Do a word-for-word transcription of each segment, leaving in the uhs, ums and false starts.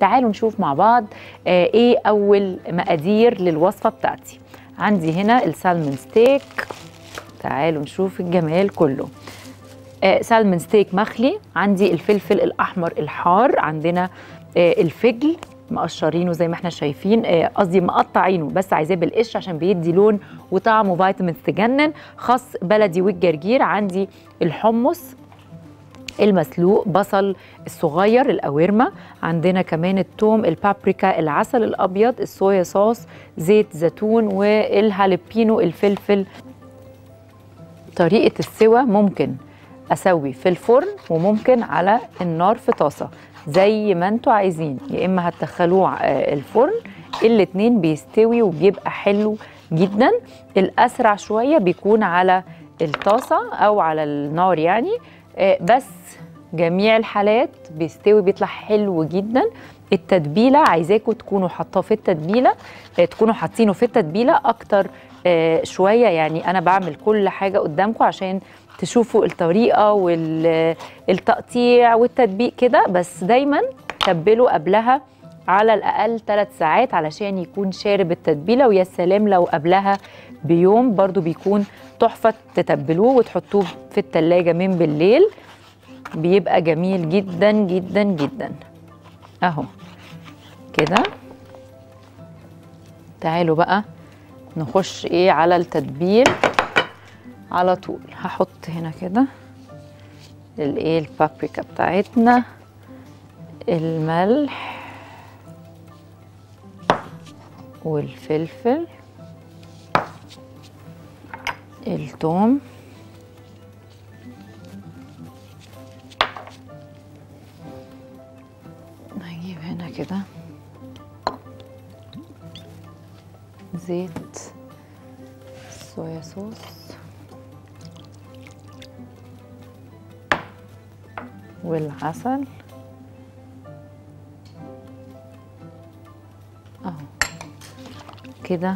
تعالوا نشوف مع بعض ايه اول مقادير للوصفه بتاعتي. عندي هنا السالمون ستيك، تعالوا نشوف الجمال كله. آه سالمون ستيك مخلي، عندي الفلفل الاحمر الحار، عندنا آه الفجل مقشرينه زي ما احنا شايفين، قصدي آه مقطعينه بس عايزاه بالقشر عشان بيدي لون وطعم وفيتامين تجنن، خس بلدي والجرجير، عندي الحمص المسلوق، بصل الصغير القويرمة، عندنا كمان التوم، البابريكا، العسل الابيض، الصويا صوص، زيت زيتون، والهاليبينو الفلفل. طريقة السوى ممكن اسوي في الفرن وممكن على النار في طاسة زي ما انتوا عايزين، يا اما هتدخلوه الفرن الاتنين بيستوي وبيبقى حلو جدا. الاسرع شوية بيكون على الطاسة او على النار يعني، بس جميع الحالات بيستوي بيطلع حلو جدا. التتبيله عايزاكم تكونوا حاطاه في التتبيله تكونوا حاطينه في التتبيله اكتر شويه، يعني انا بعمل كل حاجه قدامكم عشان تشوفوا الطريقه والتقطيع والتدبيق كده، بس دايما تبلوا قبلها على الاقل ثلاث ساعات علشان يكون شارب التتبيله، ويا سلام لو قبلها بيوم برضو بيكون تحفه، تتبلوه وتحطوه في التلاجة من بالليل بيبقى جميل جدا جدا جدا. اهو كده، تعالوا بقى نخش ايه على التتبيل على طول. هحط هنا كده الايه البابريكا بتاعتنا، الملح والفلفل، الثوم، هجيب هنا كده زيت صويا صوص والعسل اهو كده.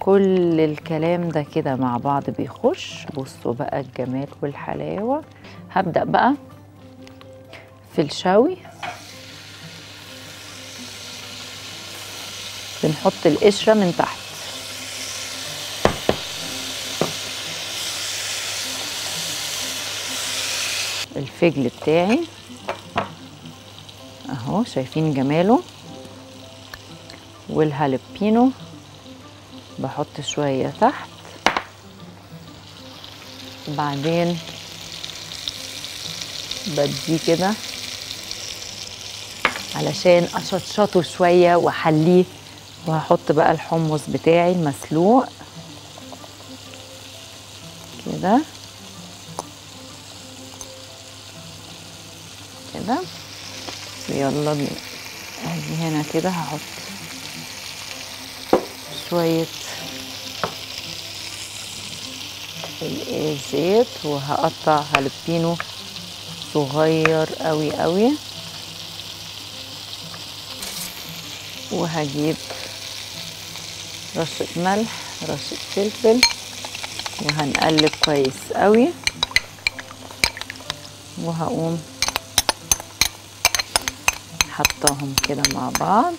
كل الكلام ده كده مع بعض بيخش، بصوا بقى الجمال والحلاوة. هبدأ بقى في الشوي، بنحط القشرة من تحت، الفجل بتاعي اهو شايفين جماله، والهاليبينو بحط شوية تحت، وبعدين بديه كده علشان اشطشطه شوية واحليه. وهحط بقى الحمص بتاعي المسلوق كده كده، ويلا بينا. اجي هنا كده هحط شوية الزيت، وهقطع هاليبينو صغير قوي قوي، وهجيب رشة ملح رشة فلفل، وهنقلب كويس قوي، وهقوم حطاهم كده مع بعض.